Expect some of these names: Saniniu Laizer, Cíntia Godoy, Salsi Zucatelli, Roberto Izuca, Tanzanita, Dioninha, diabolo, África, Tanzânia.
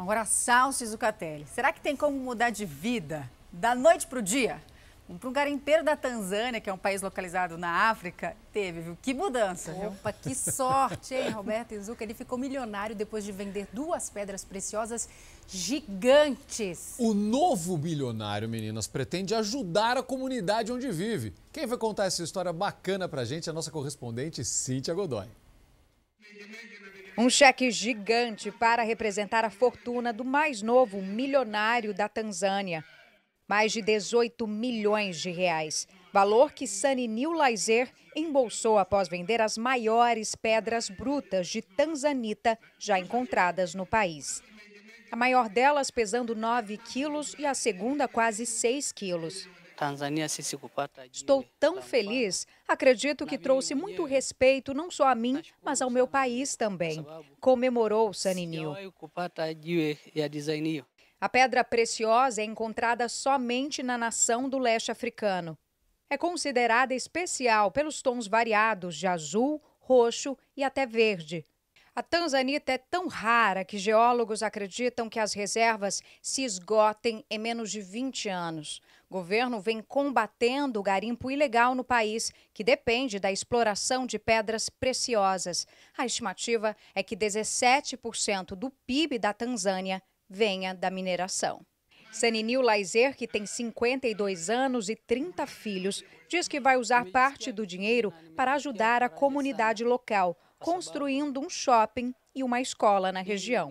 Agora, Salsi Zucatelli. Será que tem como mudar de vida da noite para o dia? Para um garimpeiro da Tanzânia, que é um país localizado na África, teve, viu? Que mudança, viu? Opa, que sorte, hein, Roberto Izuca? Ele ficou milionário depois de vender duas pedras preciosas gigantes. O novo bilionário, meninas, pretende ajudar a comunidade onde vive. Quem vai contar essa história bacana pra gente é a nossa correspondente Cíntia Godoy. Um cheque gigante para representar a fortuna do mais novo milionário da Tanzânia. Mais de 18 milhões de reais, valor que Saniniu Laizer embolsou após vender as maiores pedras brutas de tanzanita já encontradas no país. A maior delas pesando 9 quilos e a segunda quase 6 quilos. Estou tão feliz, acredito que trouxe muito respeito não só a mim, mas ao meu país também, comemorou Saniniu. A pedra preciosa é encontrada somente na nação do leste africano. É considerada especial pelos tons variados de azul, roxo e até verde. A tanzanita é tão rara que geólogos acreditam que as reservas se esgotem em menos de 20 anos. O governo vem combatendo o garimpo ilegal no país, que depende da exploração de pedras preciosas. A estimativa é que 17% do PIB da Tanzânia venha da mineração. Saniniu Laizer, que tem 52 anos e 30 filhos, diz que vai usar parte do dinheiro para ajudar a comunidade local, construindo um shopping e uma escola na região.